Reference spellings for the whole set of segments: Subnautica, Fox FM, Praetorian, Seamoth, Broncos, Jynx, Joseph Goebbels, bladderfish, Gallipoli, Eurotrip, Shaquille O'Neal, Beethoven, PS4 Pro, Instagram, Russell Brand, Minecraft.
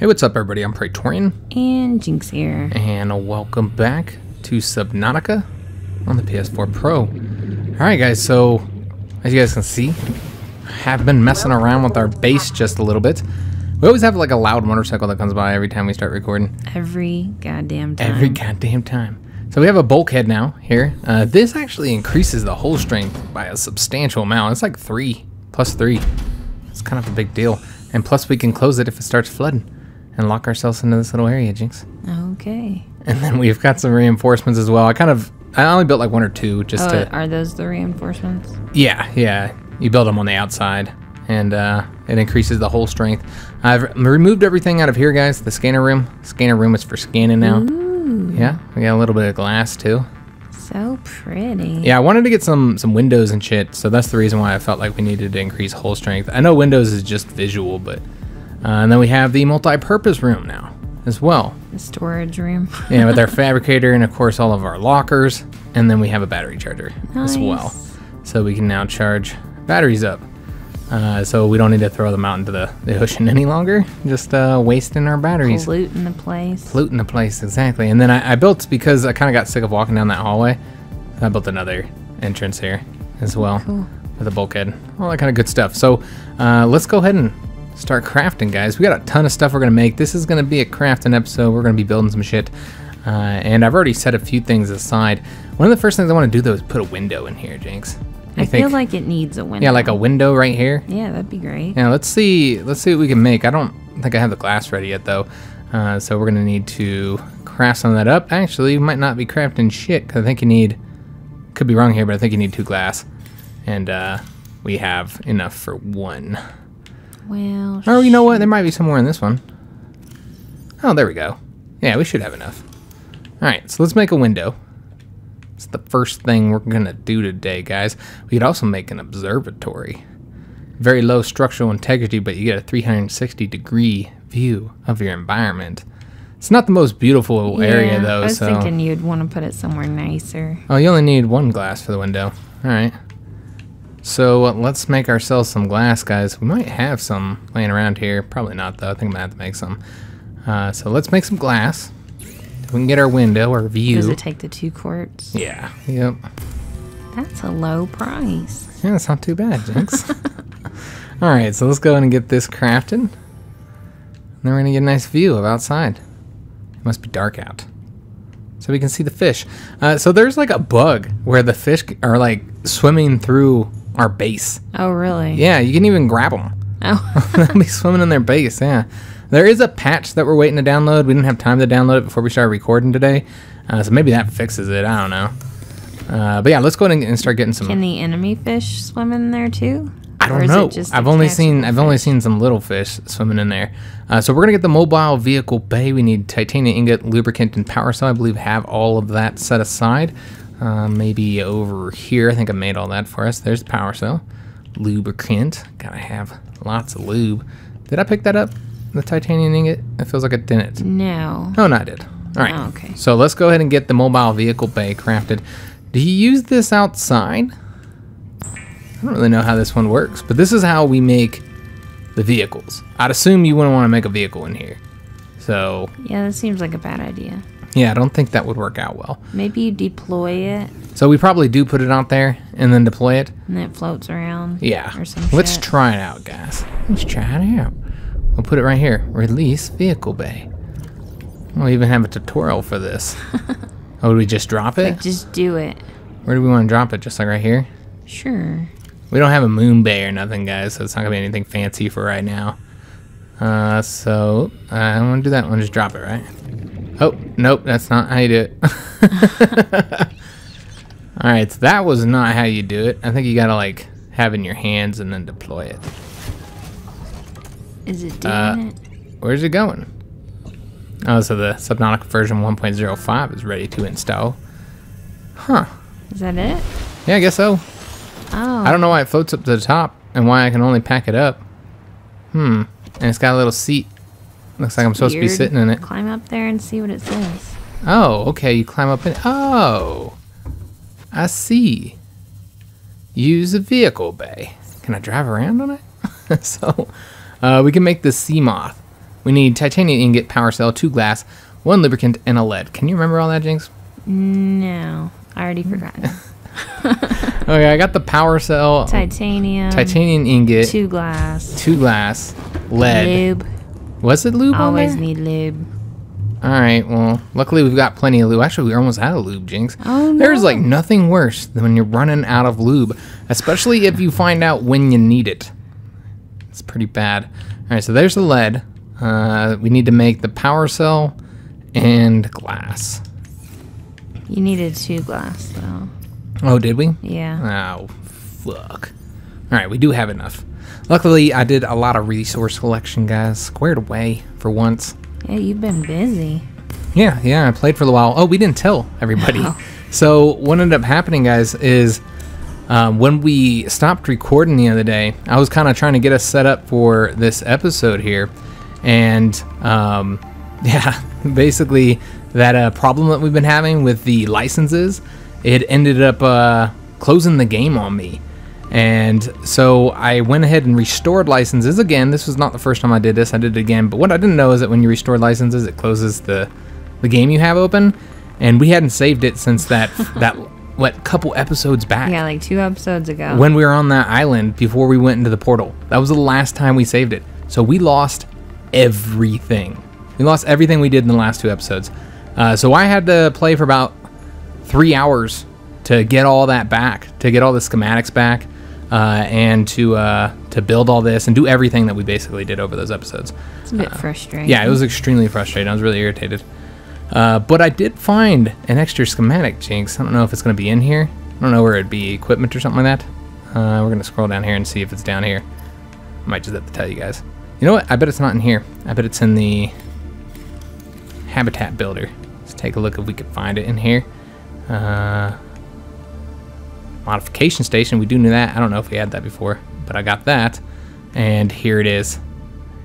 Hey, what's up everybody? I'm Praetorian. And Jynx here. And welcome back to Subnautica on the PS4 Pro. Alright guys, so as you guys can see, I have been messing around with our base just a little bit. We always have like a loud motorcycle that comes by every time we start recording. Every goddamn time. Every goddamn time. So we have a bulkhead now here. This actually increases the hull strength by a substantial amount. It's like plus three. It's kind of a big deal. And plus we can close it if it starts flooding. And lock ourselves into this little area, Jynx. Okay. And then we've got some reinforcements as well. I only built like one or two just to... Are those the reinforcements? Yeah, yeah. You build them on the outside and it increases the hull strength. I've removed everything out of here, guys. The scanner room. Scanner room is for scanning now. Ooh. Yeah, we got a little bit of glass too. So pretty. Yeah, I wanted to get some windows and shit. So that's the reason why I felt like we needed to increase hull strength. I know windows is just visual, but... and then we have the multi-purpose room now as well. The storage room. Yeah, with our fabricator and, of course, all of our lockers. And then we have a battery charger as well. So we can now charge batteries up. So we don't need to throw them out into the ocean any longer. Just wasting our batteries. Polluting the place. Polluting the place, exactly. And then I built, because I kind of got sick of walking down that hallway, I built another entrance here as well. Cool. With a bulkhead. All that kind of good stuff. So let's go ahead and... start crafting, guys. We got a ton of stuff we're gonna make. This is gonna be a crafting episode. We're gonna be building some shit, and I've already set a few things aside. One of the first things I want to do though is put a window in here, Jynx. I feel like it needs a window. Yeah, like a window right here. Yeah, that'd be great. Yeah, let's see what we can make. I don't think I have the glass ready yet though, so we're gonna need to craft some of that up. Actually, we might not be crafting shit because I think you need. Could be wrong here, but I think you need two glass, and we have enough for one. Well, oh, you know what? There might be some more in this one. Oh, there we go. Yeah, we should have enough. All right, so let's make a window. It's the first thing we're going to do today, guys. We could also make an observatory. Very low structural integrity, but you get a 360-degree view of your environment. It's not the most beautiful area, though. I was thinking you'd want to put it somewhere nicer. Oh, you only need one glass for the window. All right. So let's make ourselves some glass, guys. We might have some laying around here. Probably not, though. I think I'm going to have to make some. So let's make some glass. We can get our window, our view. Does it take the two quarts? Yeah. Yep. That's a low price. Yeah, that's not too bad, Jynx. All right, so let's go ahead and get this crafted. And then we're going to get a nice view of outside. It must be dark out. So we can see the fish. So there's like a bug where the fish are like swimming through... our base. Oh, really? Yeah, you can even grab them. Oh. They'll be swimming in their base, yeah. There is a patch that we're waiting to download. We didn't have time to download it before we started recording today. So maybe that fixes it. I don't know. But yeah, let's go ahead and start getting some... Can the enemy fish swim in there too? I don't know. I've only seen some little fish swimming in there. So we're going to get the mobile vehicle bay. We need titanium ingot, lubricant, and power cell. I believe have all of that set aside. Maybe over here. I think I made all that for us. There's the power cell. Lubricant. Gotta have lots of lube. Did I pick that up? The titanium ingot? It feels like I didn't. No. Oh, no, I did. All right. Oh, okay. So let's go ahead and get the mobile vehicle bay crafted. Do you use this outside? I don't really know how this one works, but this is how we make the vehicles. I'd assume you wouldn't want to make a vehicle in here. So. Yeah, that seems like a bad idea. Yeah, I don't think that would work out well. Maybe you deploy it. So we probably do put it out there and then deploy it. And it floats around. Yeah. Or some shit. Let's try it out, guys. Let's try it out. We'll put it right here. Release vehicle bay. We'll even have a tutorial for this. Oh, do we just drop it? Like, just do it. Where do we want to drop it? Just like right here? Sure. We don't have a moon bay or nothing, guys, so it's not going to be anything fancy for right now. So I don't want to do that one. Just drop it, right? Oh, nope, that's not how you do it. All right, so that was not how you do it. I think you gotta like have it in your hands and then deploy it. Is it doing it? Where's it going? Oh, so the Subnautica version 1.05 is ready to install. Huh. Is that it? Yeah, I guess so. Oh. I don't know why it floats up to the top and why I can only pack it up. Hmm, and it's got a little seat. Looks like I'm supposed to be sitting in it. Climb up there and see what it says. Oh, okay. You climb up in. Oh, I see. Use a vehicle bay. Can I drive around on it? So we can make the Seamoth. We need titanium ingot, power cell, 2 glass, 1 lubricant, and a lead. Can you remember all that, Jynx? No. I already forgot. Okay, I got the power cell. Titanium. Titanium ingot. 2 glass. 2 glass. Lead. Lube. Was it lube? Always need lube. All right, well, luckily we've got plenty of lube. Actually, we're almost out of lube, Jynx. Oh, no. There's, like, nothing worse than when you're running out of lube, especially if you find out when you need it. It's pretty bad. All right, so there's the lead. We need to make the power cell and glass. You needed 2 glass, though. Oh, did we? Yeah. Oh, fuck. All right, we do have enough. Luckily, I did a lot of resource collection, guys. Squared away for once. Yeah, you've been busy. Yeah, I played for a while. Oh, we didn't tell everybody. Oh. So what ended up happening, guys, is when we stopped recording the other day, I was kind of trying to get us set up for this episode here. And, yeah, basically that problem that we've been having with the licenses, it ended up closing the game on me. And so I went ahead and restored licenses again. This was not the first time I did this. I did it again. But what I didn't know is that when you restore licenses, it closes the game you have open. And we hadn't saved it since that couple episodes back. Yeah, like 2 episodes ago. When we were on that island before we went into the portal. That was the last time we saved it. So we lost everything. We lost everything we did in the last 2 episodes. So I had to play for about 3 hours to get all that back, to get all the schematics back. And to build all this and do everything that we basically did over those episodes. It's a bit frustrating. Yeah, it was extremely frustrating. I was really irritated. But I did find an extra schematic, Jynx. I don't know if it's going to be in here. I don't know where it'd be, equipment or something like that. We're going to scroll down here and see if it's down here. I might just have to tell you guys. You know what? I bet it's not in here. I bet it's in the habitat builder. Let's take a look if we could find it in here. Modification station, we do know that. I don't know if we had that before, but I got that. And here it is.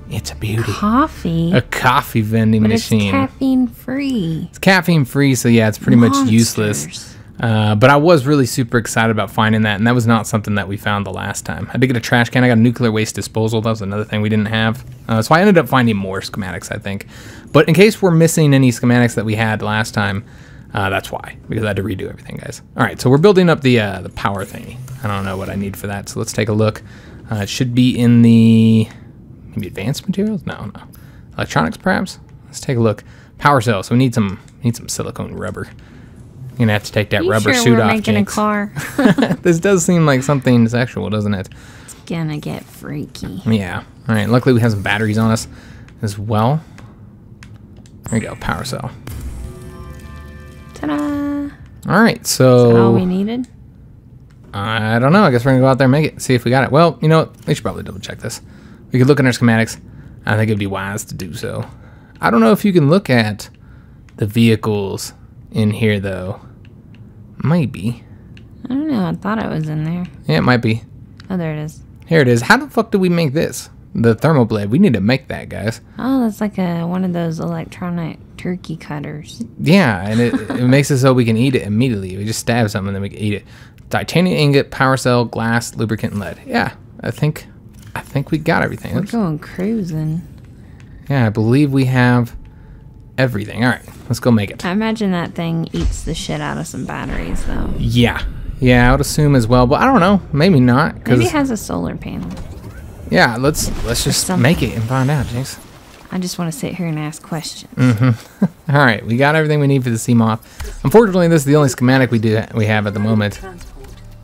It's a beauty. Coffee. A coffee vending machine. It's caffeine free. It's caffeine free, so yeah, it's pretty much useless. But I was really super excited about finding that, and that was not something that we found the last time. I did get a trash can. I got a nuclear waste disposal. That was another thing we didn't have. So I ended up finding more schematics, I think. But in case we're missing any schematics that we had last time, that's why, because I had to redo everything, guys. All right, so we're building up the power thingy. I don't know what I need for that, so let's take a look. It should be in the, maybe advanced materials? No. Electronics, perhaps? Let's take a look. Power cell, so we need some silicone rubber. You're gonna have to take that rubber suit off, Jynx. Are you sure we're making a car? This does seem like something sexual, doesn't it? It's gonna get freaky. Yeah, all right, luckily we have some batteries on us as well. There you go, power cell. Ta-da! All right, so... Is that all we needed? I don't know. I guess we're going to go out there and make it, see if we got it. Well, you know what? We should probably double-check this. We could look in our schematics. I think it would be wise to do so. I don't know if you can look at the vehicles in here, though. Maybe. I don't know. I thought it was in there. Yeah, it might be. Oh, there it is. Here it is. How the fuck do we make this? The thermal blade. We need to make that, guys. Oh, that's like one of those electronic turkey cutters. Yeah, and it makes it so we can eat it immediately. We just stab something and then we can eat it. Titanium ingot, power cell, glass, lubricant, and lead. Yeah, I think we got everything. We're going cruising. Yeah, I believe we have everything. All right, let's go make it. I imagine that thing eats the shit out of some batteries, though. Yeah, I would assume as well, but I don't know. Maybe not. Maybe it has a solar panel. Yeah, let's just make it and find out, Jynx. I just want to sit here and ask questions. Mm-hmm. All right, we got everything we need for the Seamoth. Unfortunately, this is the only schematic we have at the moment.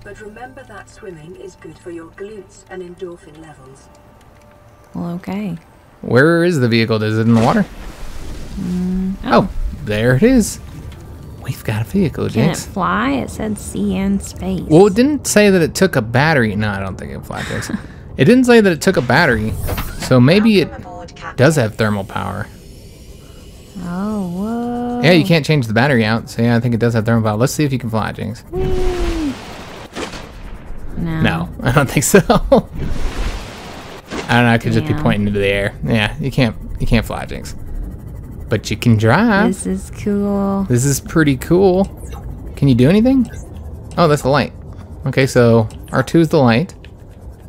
But remember that swimming is good for your glutes and endorphin levels. Well, okay. Where is the vehicle? Is it in the water? Oh, there it is. We've got a vehicle, Jynx. Can it fly? It said sea and space. Well, it didn't say that it took a battery. No, I don't think it flies, Jynx. It didn't say that it took a battery, so maybe it does have thermal power. Oh, whoa. Yeah, you can't change the battery out, so yeah, I think it does have thermal power. Let's see if you can fly, Jynx. No, I don't think so. I don't know, I could just be pointing into the air. Yeah, you can't fly, Jynx. But you can drive. This is cool. This is pretty cool. Can you do anything? Oh, that's the light. Okay, so R2 is the light.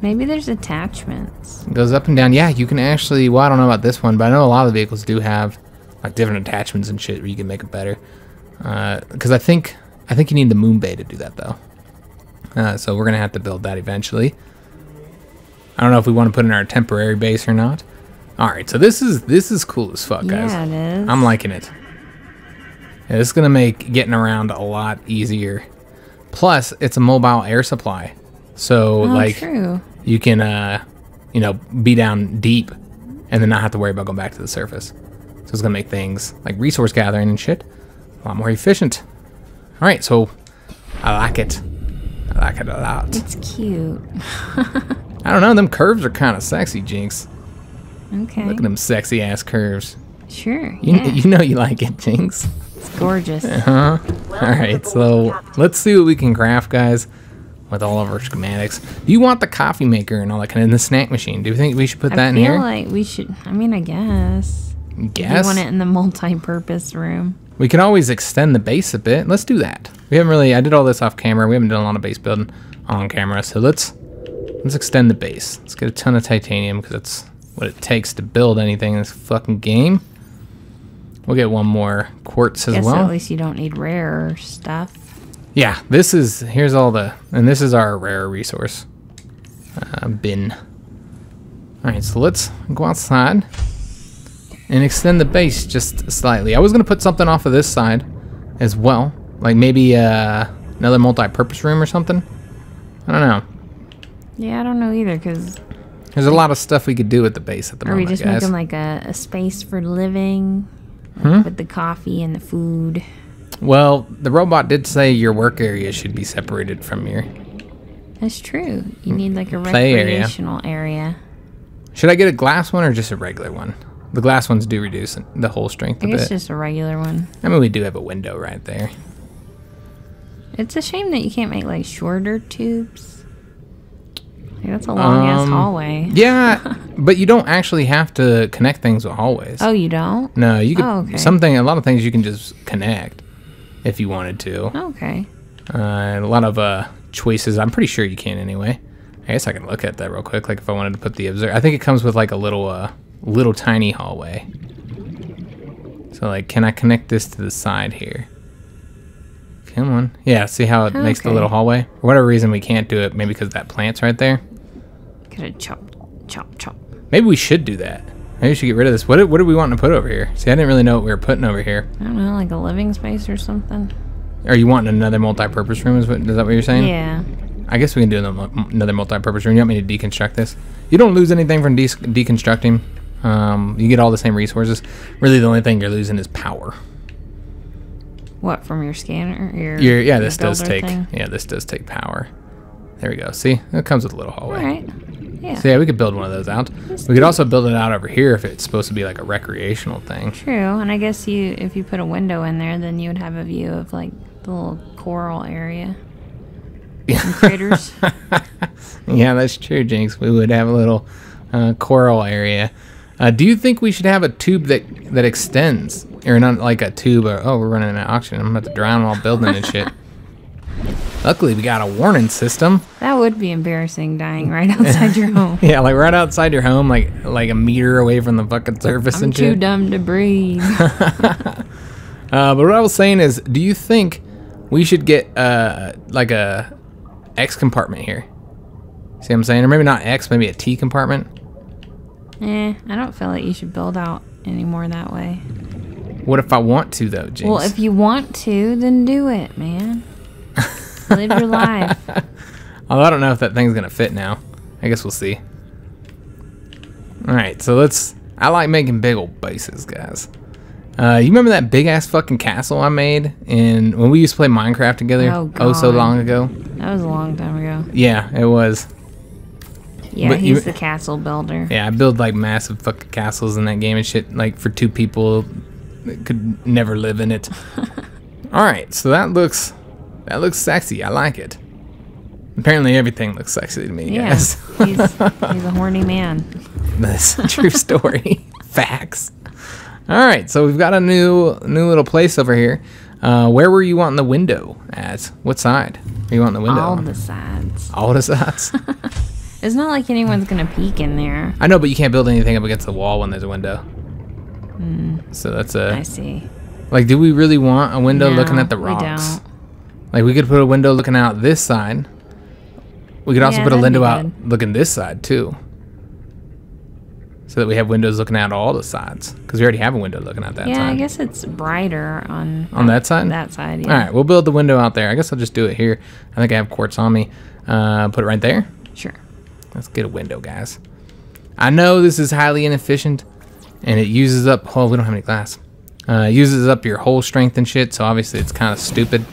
Maybe there's attachments. It goes up and down. Yeah, you can actually, well, I don't know about this one, but I know a lot of the vehicles do have like different attachments and shit where you can make it better. Because I think you need the moon bay to do that though. So we're gonna have to build that eventually. I don't know if we want to put in our temporary base or not. All right, so this is cool as fuck, guys. Yeah, it is. I'm liking it. Yeah, this is gonna make getting around a lot easier. Plus, it's a mobile air supply, so true. You can, you know, be down deep, and then not have to worry about going back to the surface. So it's gonna make things like resource gathering and shit a lot more efficient. All right, so I like it. I like it a lot. It's cute. I don't know. Them curves are kind of sexy, Jynx. Okay. Look at them sexy ass curves. Sure. You know you like it, Jynx. It's gorgeous. Uh-huh. All right, so let's see what we can craft, guys, with all of our schematics. Do you want the coffee maker and all that kind of, and the snack machine? Do you think we should put that in here? I feel like we should. I mean, I guess. Guess. We want it in the multi-purpose room. We can always extend the base a bit. Let's do that. We haven't really. I did all this off camera. We haven't done a lot of base building on camera. So let's extend the base. Let's get a ton of titanium because that's what it takes to build anything in this fucking game. We'll get one more quartz as well. At least you don't need rare stuff. Yeah, here's all the, and this is our rare resource bin. All right, so let's go outside and extend the base just slightly. I was gonna put something off of this side as well, like maybe another multi-purpose room or something. I don't know. Yeah, I don't know either, because there's a lot of stuff we could do at the base at the moment, guys. Are we just making like a space for living? Like with the coffee and the food. Well, the robot did say your work area should be separated from your... That's true. You need like a recreational area. Should I get a glass one or just a regular one? The glass ones do reduce the whole strength a bit. I guess just a regular one. I mean, we do have a window right there. It's a shame that you can't make like shorter tubes. Like, that's a long ass hallway. Yeah. But you don't actually have to connect things with hallways. Oh, you don't? No, you could. Oh, okay. A lot of things you can just connect if you wanted to. Okay. A lot of choices. I'm pretty sure you can anyway. I guess I can look at that real quick. Like if I wanted to put the observer, I think it comes with like a little, little tiny hallway. So like, can I connect this to the side here? Come on. Yeah. See how it makes the little hallway? For whatever reason, we can't do it. Maybe because that plant's right there. Could have chopped. Maybe we should do that. Maybe we should get rid of this. What do we want to put over here? See, I didn't really know what we were putting over here. I don't know, like a living space or something. Are you wanting another multi-purpose room? Is that what you're saying? Yeah. I guess we can do another multi-purpose room. You want me to deconstruct this? You don't lose anything from deconstructing. You get all the same resources. Really, the only thing you're losing is power. What, from your scanner? Yeah, this does take. Yeah, this does take power. There we go. See, it comes with a little hallway. All right. Yeah. So yeah, we could build one of those out. We could also build it out over here if it's supposed to be like a recreational thing. True, and I guess if you put a window in there, then you would have a view of like the little coral area. And critters. Yeah, that's true, Jynx. We would have a little coral area. Do you think we should have a tube that extends, or not like a tube? Or, oh, we're running out of oxygen. I'm about to drown while building and shit. Luckily, we got a warning system. That would be embarrassing, dying right outside your home. Yeah, like right outside your home, like a meter away from the fucking surface and shit. I'm too dumb to breathe. But what I was saying is, do you think we should get like a X compartment here? See what I'm saying? Or maybe not X, maybe a T compartment? Eh, I don't feel like you should build out anymore that way. What if I want to, though, Jynx? Well, if you want to, then do it, man. Live your life. Although I don't know if that thing's gonna fit now. I guess we'll see. All right, so I like making big old bases, guys. You remember that big ass fucking castle I made when we used to play Minecraft together? Oh, so long ago. That was a long time ago. Yeah, it was. Yeah, but he's the castle builder. Yeah, I build like massive fucking castles in that game and shit. Like for two people that could never live in it. All right, so that looks sexy. I like it. Apparently everything looks sexy to me, guys. He's a horny man. That's a true story. Facts. All right, so we've got a new little place over here. Where were you wanting the window at? What side? Are you wanting the window? All the sides. All the sides? It's not like anyone's gonna peek in there. I know, but you can't build anything up against the wall when there's a window. Mm. So that's a... I see. Like, do we really want a window looking at the rocks? Like, we could put a window looking out this side. We could also put a window out looking this side, too. So that we have windows looking out all the sides. Because we already have a window looking out that side. Yeah, I guess it's brighter on... On that side? That side, yeah. All right, we'll build the window out there. I guess I'll just do it here. I think I have quartz on me. Put it right there? Sure. Let's get a window, guys. I know this is highly inefficient, and it uses up... Oh, we don't have any glass. It uses up your whole strength and shit, so obviously it's kind of stupid.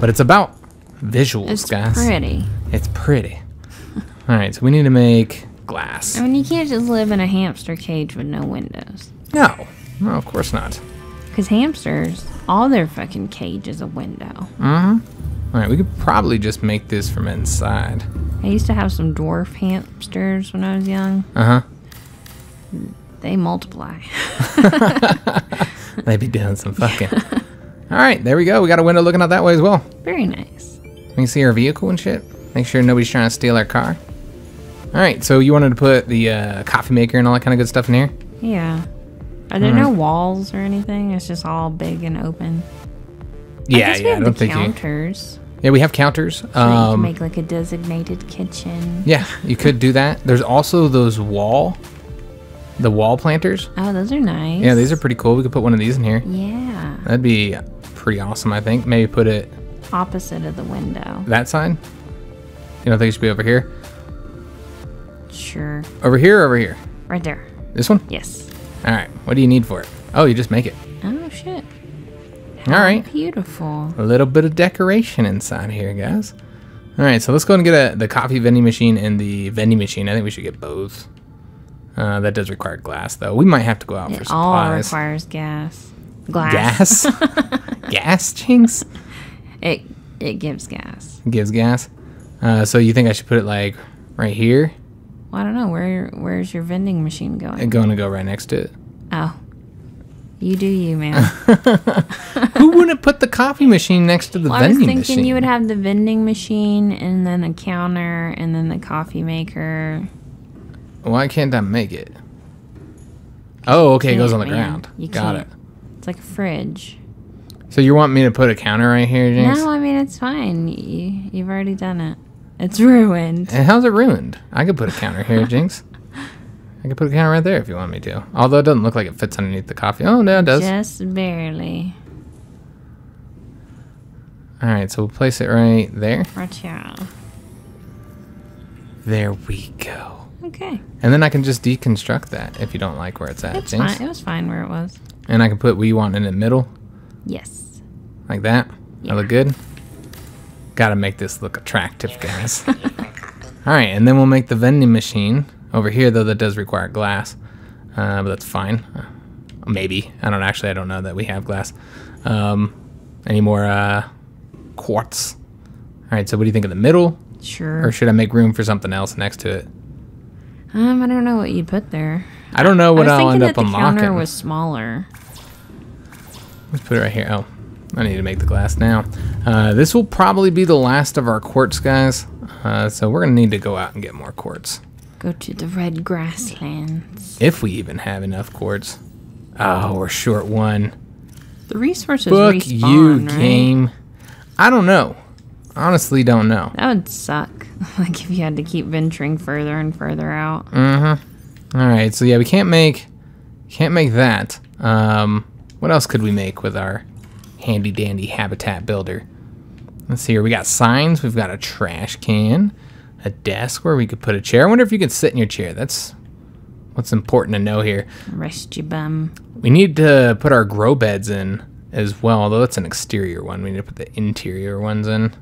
But it's about visuals, guys. It's pretty. It's pretty. All right, so we need to make... glass. I mean, you can't just live in a hamster cage with no windows. No. No, of course not. Because hamsters, all their fucking cage is a window. Mm-hmm. All right, we could probably just make this from inside. I used to have some dwarf hamsters when I was young. Uh-huh. They multiply. They be doing some fucking. All right, there we go. We got a window looking out that way as well. Very nice. We can see our vehicle and shit. Make sure nobody's trying to steal our car. All right, so you wanted to put the coffee maker and all that kind of good stuff in here? Yeah. Are there no walls or anything? It's just all big and open. Yeah, I guess we have the counters. Yeah, we have counters. So you can make like a designated kitchen. Yeah, you could do that. There's also those wall planters. Oh, those are nice. Yeah, these are pretty cool. We could put one of these in here. Yeah. That'd be pretty awesome, I think. Maybe put it opposite of the window. That side? You don't think it should be over here? Sure. Over here or over here? Right there. This one? Yes. All right. What do you need for it? Oh, you just make it. Oh, shit. How all right. Beautiful. A little bit of decoration inside here, guys. All right. So let's go and get the coffee vending machine and the vending machine. I think we should get both. That does require glass, though. We might have to go out for supplies. It all requires gas. Glass. Gas? Gas, Jynx? It gives gas. It gives gas? So you think I should put it, like, right here? I don't know. Where's your vending machine going? It's going to go right next to it. Oh. You do you, man. Who wouldn't put the coffee machine next to the vending machine? I was thinking you would have the vending machine and then a counter and then the coffee maker. Why can't I make it? Oh, okay. It goes on the ground. Got it. It's like a fridge. So you want me to put a counter right here, Jynx? No, I mean, it's fine. You've already done it. It's ruined. And how's it ruined? I could put a counter here, Jynx. I could put a counter right there if you want me to. Although it doesn't look like it fits underneath the coffee. Oh, no, it does. Just barely. All right, so we'll place it right there. Right here. There we go. Okay. And then I can just deconstruct that if you don't like where it's at, Jynx. It was fine where it was. And I can put what you want in the middle. Yes. Like that? Yeah. That look good? Gotta make this look attractive, guys. All right, and then we'll make the vending machine over here, though that does require glass, but that's fine. Maybe I don't know that we have glass. Any more quartz? All right, so what do you think of the middle? Sure. Or should I make room for something else next to it? I don't know what you put there. I don't know what I'll end up unlocking. I was thinking that the counter was smaller. Let's put it right here. Oh. I need to make the glass now. This will probably be the last of our quartz, guys. So we're going to need to go out and get more quartz. Go to the red grasslands. If we even have enough quartz. Oh, we're short one. The resources respawn, right? Game. I don't know. Honestly, don't know. That would suck. Like if you had to keep venturing further and further out. Mm-hmm. All right. So yeah, we can't make that. What else could we make with our handy dandy habitat builder? Let's see here. We got signs. We've got a trash can, a desk where we could put a chair. I wonder if you could sit in your chair. That's what's important to know here. Rest your bum. We need to put our grow beds in as well, although that's an exterior one. We need to put the interior ones in,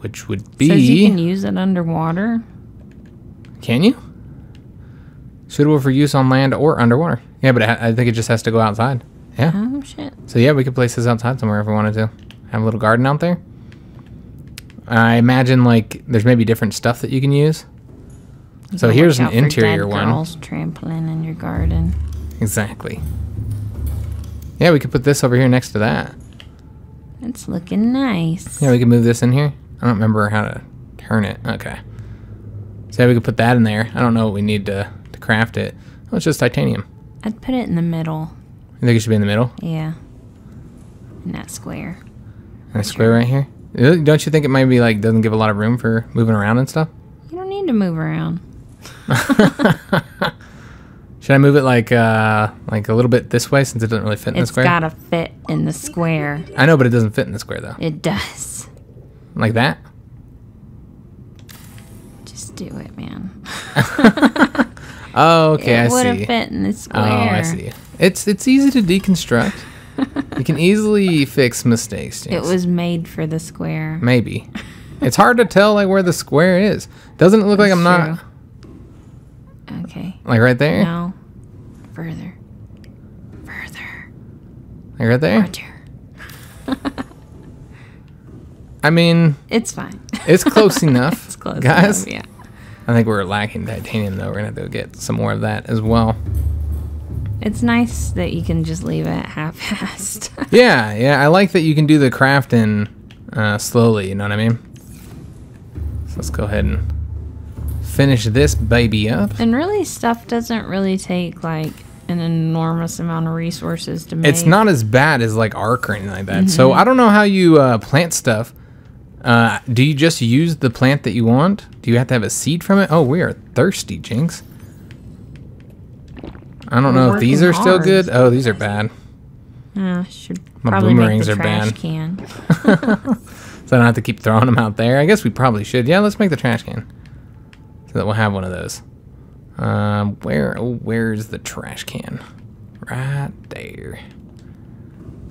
which would be... It says you can use it underwater. Can you? Suitable for use on land or underwater. Yeah, but I think it just has to go outside. Yeah. Oh, shit. So, yeah, we could place this outside somewhere if we wanted to. Have a little garden out there. I imagine, like, there's maybe different stuff that you can use. So, here's an interior one. Girls trampling in your garden. Exactly. Yeah, we could put this over here next to that. It's looking nice. Yeah, we can move this in here. I don't remember how to turn it. Okay. So we could put that in there. I don't know what we need to craft it. Oh, it's just titanium. I'd put it in the middle. You think it should be in the middle? Yeah. In that square. That square right here? Don't you think it might be like doesn't give a lot of room for moving around and stuff? You don't need to move around. Should I move it like a little bit this way since it doesn't really fit in the square? It's gotta fit in the square. I know, but it doesn't fit in the square though. It does. Like that? Just do it, man. Oh, okay, I see. It would've fit in the square. Oh, I see. It's easy to deconstruct. You can easily fix mistakes. Jynx. It was made for the square. Maybe. It's hard to tell like where the square is. Doesn't it look That's like I'm not? Okay. Like right there? No. Further. Further. Like right there? Roger. I mean, it's fine. It's close enough. It's close guys. Enough, yeah. I think we're lacking titanium though. We're gonna have to get some more of that as well. It's nice that you can just leave it half-assed. Yeah, yeah. I like that you can do the crafting slowly, you know what I mean? So let's go ahead and finish this baby up. And really, stuff doesn't really take, like, an enormous amount of resources to make. It's not as bad as, like, arc or anything like that. Mm-hmm. So I don't know how you plant stuff. Do you just use the plant that you want? Do you have to have a seed from it? Oh, we are thirsty, Jynx. I don't know if these are still good. Oh, these are bad. Should probably make the trash can. So I don't have to keep throwing them out there. I guess we probably should. Yeah, let's make the trash can so that we'll have one of those. Where's the trash can? Right there.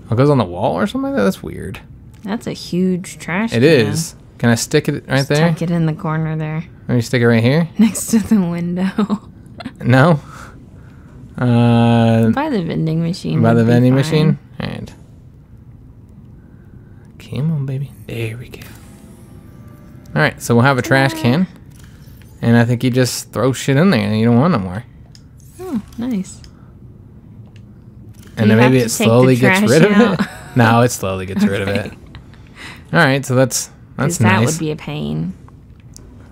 Oh, it goes on the wall or something like that? That's weird. That's a huge trash can. It is. Can I stick it right there? Stick it in the corner there. Let me stick it right here? Next to the window. No? By the vending machine. By the vending machine? Alright. Come on, baby. There we go. Alright, so we'll have a trash can. And I think you just throw shit in there and you don't want no more. Oh, nice. And then maybe it slowly gets rid of it? No, it slowly gets rid of it. Alright, so that's nice. That would be a pain.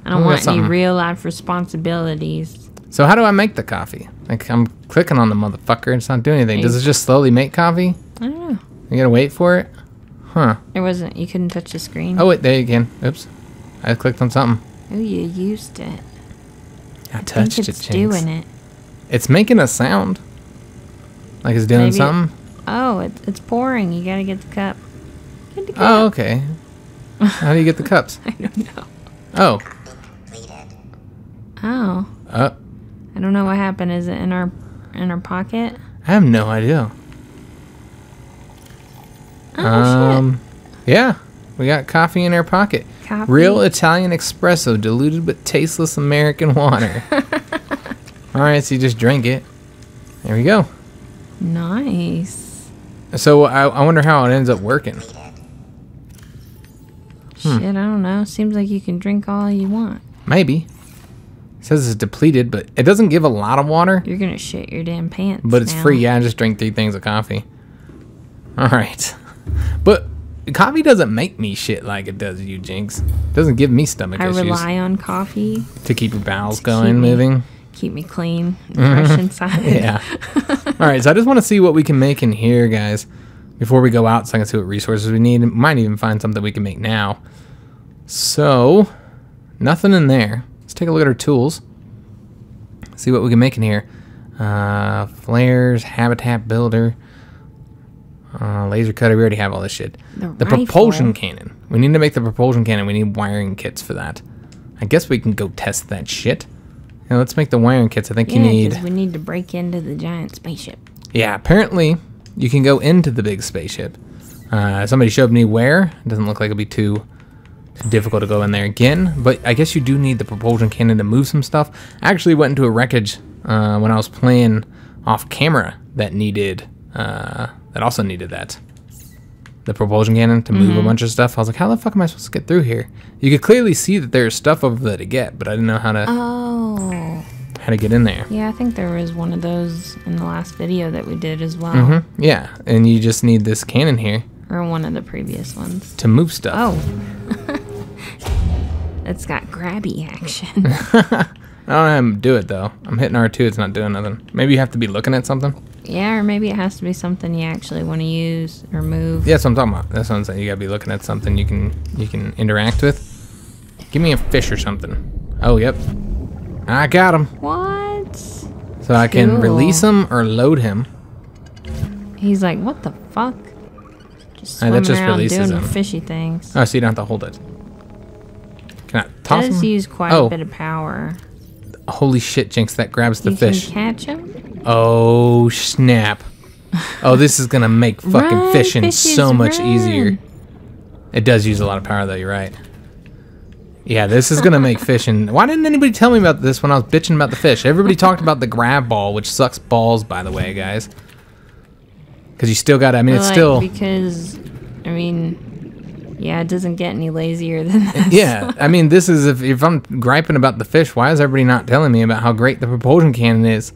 I don't want any real life responsibilities. So how do I make the coffee? Like, I'm clicking on the motherfucker, it's not doing anything. Does it just slowly make coffee? I don't know. You gotta wait for it? Huh. It wasn't, you couldn't touch the screen. Oh wait, there you can. Oops. I clicked on something. Oh, you used it. I touched it, Jynx. It's doing it. It's making a sound. Like it's doing something? Oh, it's pouring. You gotta get the cup. Get the cup. Oh, okay. How do you get the cups? I don't know. Oh. Oh. I don't know what happened. Is it in our pocket? I have no idea. Oh, shit. Yeah, we got coffee in our pocket. Coffee? Real Italian espresso, diluted with tasteless American water. All right, so you just drink it. There we go. Nice. So I wonder how it ends up working. Shit, I don't know. Seems like you can drink all you want. Maybe. It says it's depleted, but it doesn't give a lot of water. You're going to shit your damn pants. But it's free. Yeah, I just drink 3 things of coffee. All right. But coffee doesn't make me shit like it does you, Jynx. It doesn't give me stomach issues. I rely on coffee. To keep your bowels going, moving. Keep me clean and fresh inside. Yeah. All right, so I just want to see what we can make in here, guys, before we go out so I can see what resources we need. Might even find something we can make now. So, nothing in there. Let's take a look at our tools. See what we can make in here. Flares, habitat builder, laser cutter. We already have all this shit. The propulsion cannon. We need to make the propulsion cannon. We need wiring kits for that. I guess we can go test that shit. Now let's make the wiring kits. I think you need. Yeah, because we need to break into the giant spaceship. Yeah, apparently you can go into the big spaceship. Somebody showed me where. It doesn't look like it'll be too difficult to go in there again, but I guess you do need the propulsion cannon to move some stuff. I actually went into a wreckage when I was playing off camera that needed the propulsion cannon to move a bunch of stuff. I was like, how the fuck am I supposed to get through here? You could clearly see that there's stuff over there to get, but I didn't know how to get in there. Yeah, I think there was one of those in the last video that we did as well. Yeah, and you just need this cannon here. Or one of the previous ones. To move stuff. Oh. It's got grabby action. I don't know how to do it though. I'm hitting R2, it's not doing nothing. Maybe you have to be looking at something? Yeah, or maybe it has to be something you actually want to use or move. Yeah, that's what I'm talking about. That's what I'm saying. You gotta be looking at something you can interact with. Give me a fish or something. Oh, yep. I got him. What? So I can release him or load him. He's like, what the fuck? Just swimming around doing fishy things. Oh, so you don't have to hold it. Can I toss him? Does use quite a bit of power. Holy shit, Jynx, that grabs the fish. You can catch him? Oh, snap. Oh, this is going to make fucking fishing so much easier. It does use a lot of power, though. You're right. Yeah, this is going to make fishing. Why didn't anybody tell me about this when I was bitching about the fish? Everybody talked about the grab ball, which sucks balls, by the way, guys. Because you still got to, I mean, Because, I mean... Yeah, it doesn't get any lazier than this. Yeah, I mean, this is, if I'm griping about the fish, why is everybody not telling me about how great the propulsion cannon is?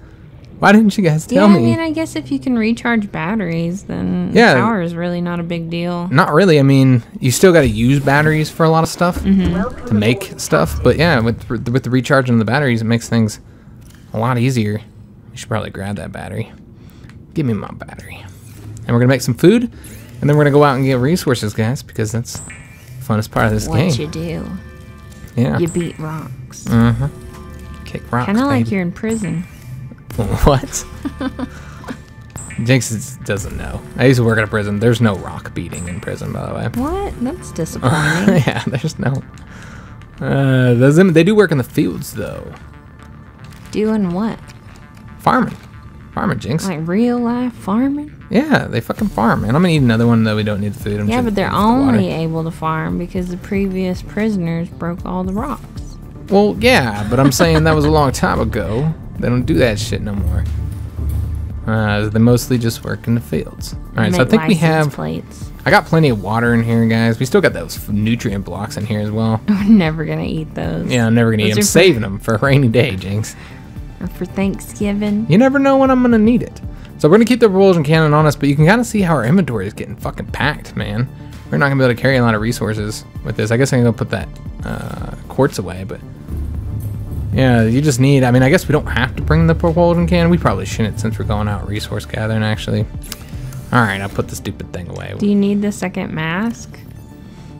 Why didn't you guys tell me? Yeah, I mean, I guess if you can recharge batteries, then power is really not a big deal. Not really. I mean, you still got to use batteries for a lot of stuff to make stuff. But yeah, with the recharging of the batteries, it makes things a lot easier. You should probably grab that battery. Give me my battery. And we're going to make some food. And then we're gonna go out and get resources, guys, because that's the funnest part of this game. What you do? Yeah. You beat rocks. Uh-huh. Kick rocks. Kind of like you're in prison. What? Jynx doesn't know. I used to work at a prison. There's no rock beating in prison, by the way. What? That's disappointing. Yeah, there's no. They do work in the fields, though. Doing what? Farming. Farming, Jynx. Like real life farming? Yeah, they fucking farm, man. I'm gonna eat another one though. We don't need the food. Yeah, but they're only able to farm because the previous prisoners broke all the rocks. Well, yeah, but I'm saying that was a long time ago. They don't do that shit no more. They mostly just work in the fields. All right, so I think we have. Plates. I got plenty of water in here, guys. We still got those nutrient blocks in here as well. I'm never gonna eat those. Yeah, I'm never gonna eat them. I'm saving them for a rainy day, Jynx. Or for Thanksgiving. You never know when I'm gonna need it. So we're gonna keep the propulsion cannon on us, but you can kind of see how our inventory is getting fucking packed, man. We're not gonna be able to carry a lot of resources with this. I guess I'm gonna put that quartz away, but yeah, you just need, I mean, I guess we don't have to bring the propulsion cannon. We probably shouldn't since we're going out resource gathering, actually. All right, I'll put the stupid thing away. Do you need the second mask?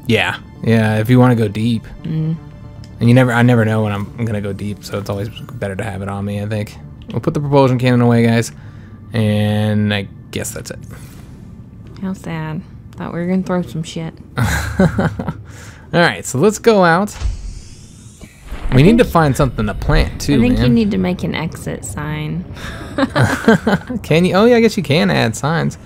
Yeah, yeah, if you wanna go deep. And I never know when I'm gonna go deep, so it's always better to have it on me, I think. We'll put the propulsion cannon away, guys. And I guess that's it. How sad. Thought we were gonna throw some shit. Alright, so let's go out. We need to find something to plant too. I think you need to make an exit sign. Can you? Oh yeah, I guess you can add signs.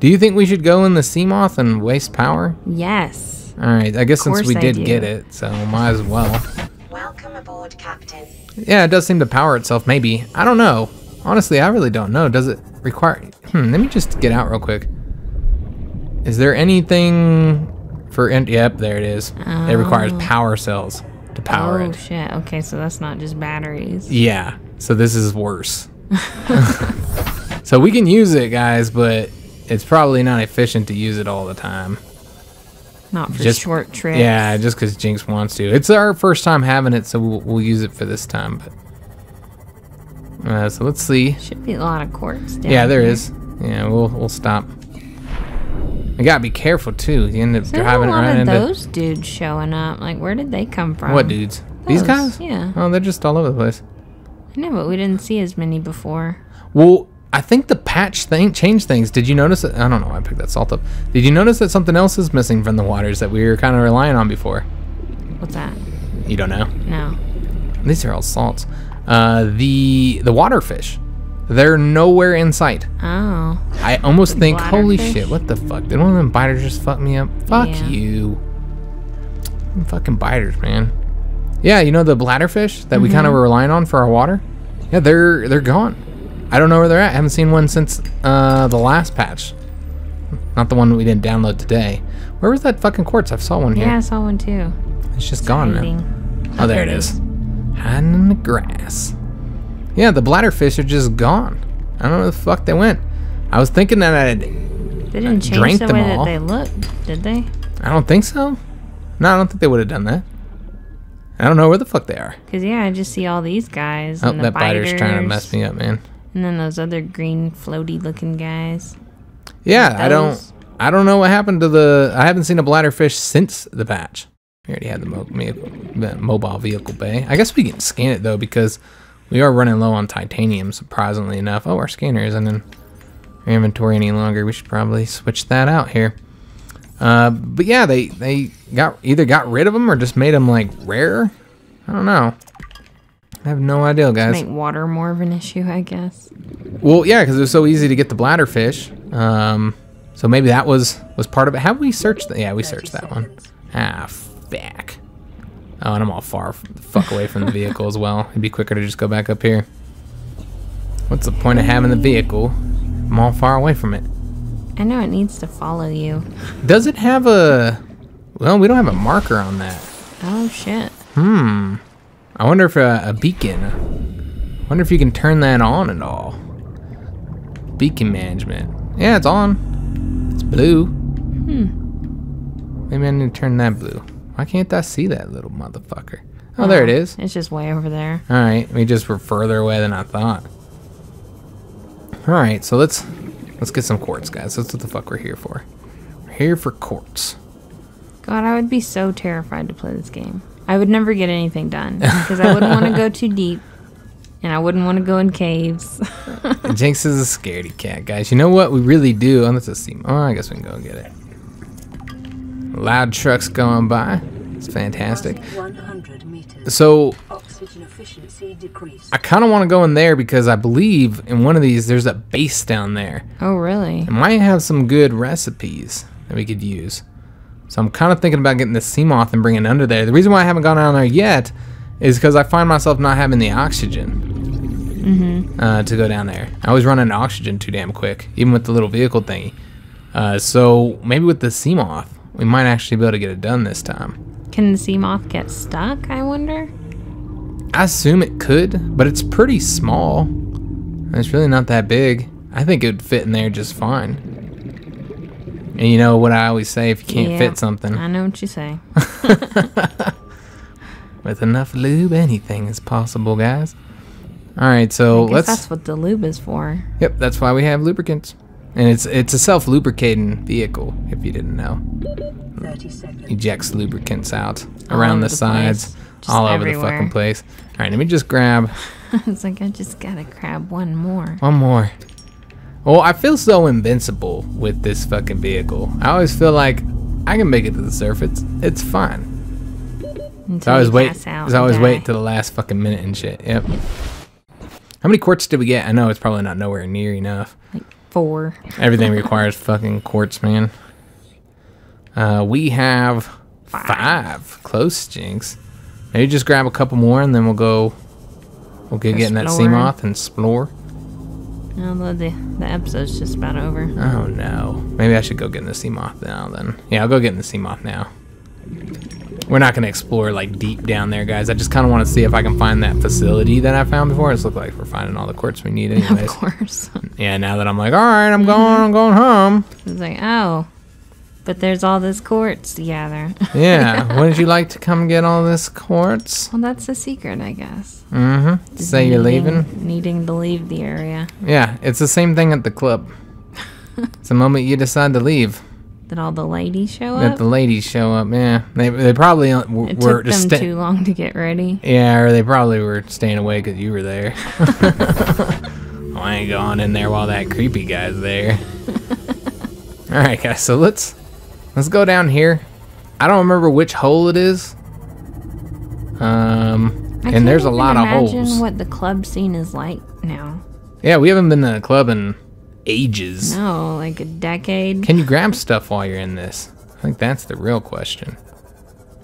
Do you think we should go in the Seamoth and waste power? Yes. Alright, I guess since we did get it, so might as well. Welcome aboard, Captain. Yeah, it does seem to power itself, maybe. I don't know. Honestly, I really don't know. Does it require... let me just get out real quick. Is there anything for... Yep, there it is. Oh. It requires power cells to power it. Oh, shit. Okay, so that's not just batteries. Yeah, so this is worse. So we can use it, guys, but it's probably not efficient to use it all the time. Not for short trips. Yeah, just because Jynx wants to. It's our first time having it, so we'll use it for this time, but... so let's see. Should be a lot of quartz down Yeah, there is. Yeah, we'll stop. You gotta be careful too. You end up driving right into. Those dudes showing up. Like, where did they come from? What dudes? These guys? Yeah. Oh, they're just all over the place. I know, but we didn't see as many before. Well, I think the patch thing changed things. Did you notice that? I don't know why I picked that salt up. Did you notice that something else is missing from the waters that we were kind of relying on before? What's that? You don't know? No. These are all salts. The water fish, they're nowhere in sight. Oh. I almost think, holy shit, what the fuck? Did one of them biters just fuck me up? Fuck you. Them fucking biters, man. Yeah, you know the bladder fish that we kind of were relying on for our water? Yeah, they're gone. I don't know where they're at. I haven't seen one since the last patch. Not the one we didn't download today. Where was that fucking quartz? I saw one here. Yeah, I saw one too. It's just gone now. Oh, there it is. Hiding in the grass. Yeah, the bladderfish are just gone. I don't know where the fuck they went. I was thinking that I'd drank them all. They didn't change the way that they looked, did they? I don't think so. No, I don't think they would have done that. I don't know where the fuck they are. Cause yeah, I just see all these guys. Oh, and that biter's trying to mess me up, man. And then those other green floaty looking guys. Yeah, I don't know what happened to the. I haven't seen a bladderfish since the batch. We already had the mobile vehicle bay. I guess we can scan it though because we are running low on titanium, surprisingly enough. Oh, our scanner isn't in our inventory any longer. We should probably switch that out here. But yeah, they either got rid of them or just made them like rare. I don't know. I have no idea, guys. Make water more of an issue, I guess. Well, yeah, because it was so easy to get the bladderfish. So maybe that was part of it. Have we searched that? Yeah, we searched that one. Ah, fuck. Oh, and I'm all far the fuck away from the vehicle as well. It'd be quicker to just go back up here. What's the point of having the vehicle? I'm all far away from it. I know it needs to follow you. Does it have a... Well, we don't have a marker on that. Oh, shit. Hmm. I wonder if a beacon... I wonder if you can turn that on at all. Beacon management. Yeah, it's on. It's blue. Hmm. Maybe I need to turn that blue. Why can't I see that little motherfucker? Oh, there it is. It's just way over there. All right. We just were further away than I thought. All right. So let's get some quartz, guys. That's what the fuck we're here for. We're here for quartz. God, I would be so terrified to play this game. I would never get anything done because I wouldn't want to go too deep and I wouldn't want to go in caves. Jynx is a scaredy cat, guys. You know what? We really do. Oh, that's a Seamoth. Oh, I guess we can go and get it. Loud trucks going by. It's fantastic. So I kind of want to go in there because I believe in one of these there's a base down there. Oh, really? It might have some good recipes that we could use. So I'm kind of thinking about getting the Seamoth and bringing it under there. The reason why I haven't gone down there yet is because I find myself not having the oxygen to go down there. I was running oxygen too damn quick, even with the little vehicle thingy. So maybe with the Seamoth, we might actually be able to get it done this time. Can the Seamoth get stuck, I wonder? I assume it could, but it's pretty small. It's really not that big. I think it would fit in there just fine. And you know what I always say, if you can't fit something. I know what you say. With enough lube, anything is possible, guys. All right, so let's... That's what the lube is for. Yep, that's why we have lubricants. And it's a self-lubricating vehicle, if you didn't know. Ejects lubricants out around the sides, all over the fucking place. All right, let me just grab. It's like I just gotta grab one more. One more. Well, I feel so invincible with this fucking vehicle. I always feel like I can make it to the surface. It's fine. Until I always wait. I always wait till the last fucking minute and shit. Yep. How many quartz did we get? I know it's probably not nowhere near enough. Like 4. Everything requires fucking quartz, man. We have 5. Close, Jynx. Maybe just grab a couple more and then we'll go. We'll get getting that Seamoth and explore. Although the episode's just about over. Oh no. Maybe I should go get in the Seamoth now then. Yeah, I'll go get in the Seamoth now. We're not gonna explore like deep down there, guys. I just kind of want to see if I can find that facility that I found before. It's looked like we're finding all the quartz we need anyways. Of course. Yeah, now that I'm like, all right, I'm going home. It's like, oh, but there's all this quartz to gather. Yeah, wouldn't you like to come get all this quartz? Well, that's the secret, I guess. Mm-hmm. Say you're leaving. Needing to leave the area. Yeah, it's the same thing at the club. It's the moment you decide to leave. That all the ladies show up? That the ladies show up, yeah. They probably were just... It took just them too long to get ready. Yeah, or they probably were staying away because you were there. Oh, I ain't going in there while that creepy guy's there. All right, guys, so let's go down here. I don't remember which hole it is. And there's a lot of holes. I can't imagine what the club scene is like now. Yeah, we haven't been to the club in... ages. No, like a decade. Can you grab stuff while you're in this? I think that's the real question.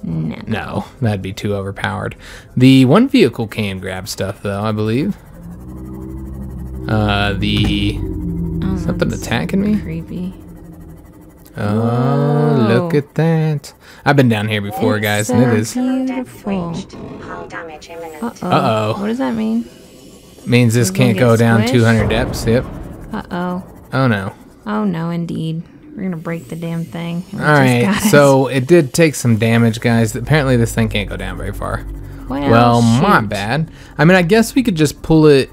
No. No, that'd be too overpowered. The one vehicle can grab stuff, though, I believe. Something attacking me? Creepy. Oh, look at that. I've been down here before, guys, and it is beautiful. Uh-oh. What does that mean? Means this can't go down 200 depths, yep. Uh-oh. Oh, no. Oh, no, indeed. We're going to break the damn thing. All right, so it did take some damage, guys. Apparently, this thing can't go down very far. Well, shoot. My bad. I mean, I guess we could just pull it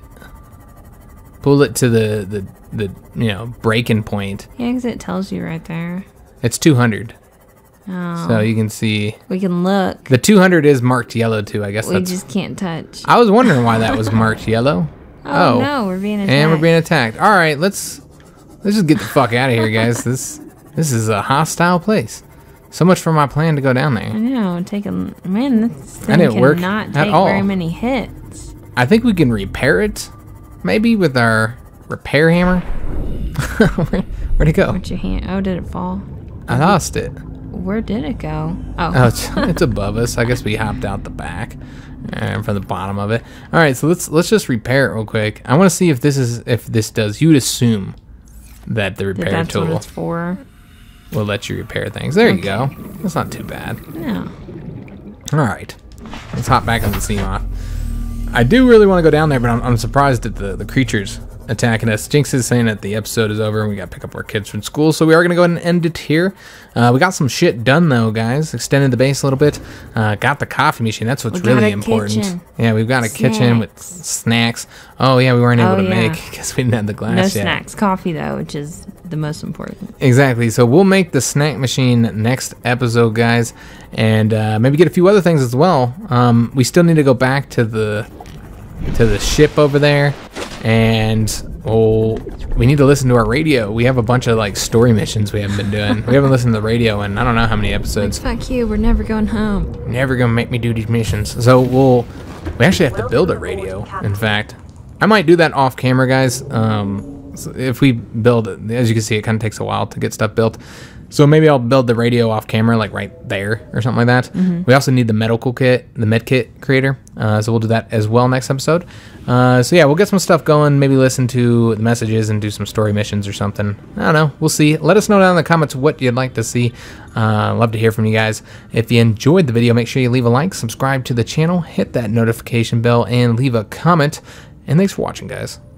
to the you know, breaking point. Yeah, because it tells you right there. It's 200. Oh. So you can see. We can look. The 200 is marked yellow too. I guess we just can't touch. I was wondering why that was marked yellow. Oh, no, we're being attacked. And we're being attacked. All right, let's just get the fuck out of here, guys. This is a hostile place. So much for my plan to go down there. I know. Man, this thing cannot take very many hits. I think we can repair it, maybe with our repair hammer. Where'd it go? Where'd your hand? Oh, did it fall? I lost it. Where did it go? Oh, it's above us. I guess we hopped out the back and from the bottom of it. All right, so let's just repair it real quick. I want to see if this does. You would assume that the repair tool. That's what it's for. We'll let you repair things. There you go. That's not too bad. No. All right. Let's hop back on the Seamoth. I do really want to go down there, but I'm surprised at the creatures attacking us. Jynx is saying that the episode is over and we got to pick up our kids from school, so we are going to go ahead and end it here. We got some shit done, though, guys. Extended the base a little bit. Got the coffee machine. That's what's really important. Kitchen. Yeah, we've got a kitchen with snacks. Oh, yeah, we weren't able to make because we didn't have the glass yet. No snacks. Coffee, though, which is the most important. Exactly. So we'll make the snack machine next episode, guys, and maybe get a few other things as well. We still need to go back to the ship over there, and we need to listen to our radio. We have a bunch of like story missions we haven't been doing. We haven't listened to the radio in I don't know how many episodes. Like, fuck you, we're never going home. Never gonna make me do these missions. So we actually have to build a radio. In fact, I might do that off camera, guys. So if we build it, as you can see, it kind of takes a while to get stuff built. So maybe I'll build the radio off camera, like right there or something like that. Mm-hmm. We also need the medical kit, the med kit creator. So we'll do that as well next episode. So yeah, we'll get some stuff going, maybe listen to the messages and do some story missions or something. I don't know. We'll see. Let us know down in the comments what you'd like to see. Love to hear from you guys. If you enjoyed the video, make sure you leave a like, subscribe to the channel, hit that notification bell, and leave a comment. And thanks for watching, guys.